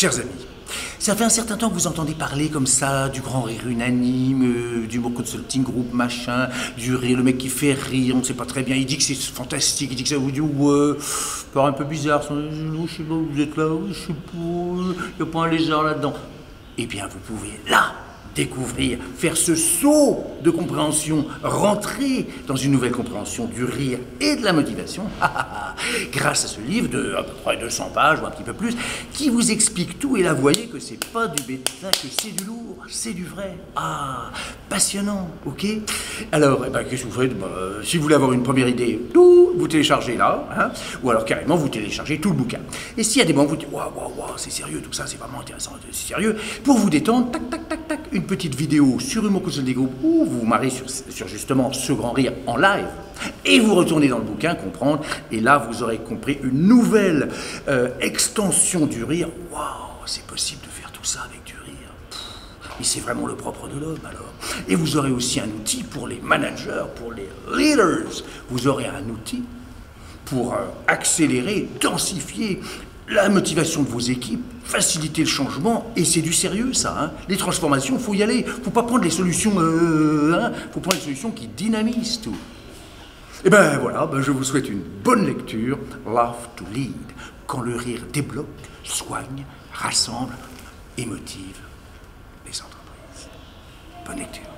Chers amis, ça fait un certain temps que vous entendez parler comme ça du Grand Rire Unanime, du Humour Consulting Group, machin, du rire, le mec qui fait rire, on ne sait pas très bien, il dit que c'est fantastique, il dit que ça vous dit ouais, part un peu bizarre, je sais pas, vous êtes là, je sais pas, il n'y a pas un lézard là-dedans. Eh bien, vous pouvez là découvrir, faire ce saut de compréhension, rentrer dans une nouvelle compréhension du rire et de la motivation, grâce à ce livre de à peu près 200 pages ou un petit peu plus, qui vous explique tout. Et là, vous voyez que c'est pas du bêtin, que c'est du lourd, c'est du vrai. Ah, passionnant, ok? Alors, eh ben, qu'est-ce que vous faites? Bah, si vous voulez avoir une première idée, tout, vous téléchargez là, hein, ou alors carrément vous téléchargez tout le bouquin. Et s'il y a des moments où vous dites, waouh, c'est sérieux, tout ça, c'est vraiment intéressant, c'est sérieux, pour vous détendre, tac, une petite vidéo sur Humour Consulting Group où vous vous marrez sur justement ce grand rire en live et vous retournez dans le bouquin comprendre, et là vous aurez compris une nouvelle extension du rire. Waouh, c'est possible de faire tout ça avec du rire. Et c'est vraiment le propre de l'homme alors. Et vous aurez aussi un outil pour les managers, pour les leaders. Vous aurez un outil pour accélérer, densifier la motivation de vos équipes, faciliter le changement, et c'est du sérieux ça, hein. Les transformations, il faut y aller, faut pas prendre les solutions, faut prendre les solutions qui dynamisent tout. Et ben voilà, ben je vous souhaite une bonne lecture, Laugh to Lead, quand le rire débloque, soigne, rassemble et motive les entreprises. Bonne lecture.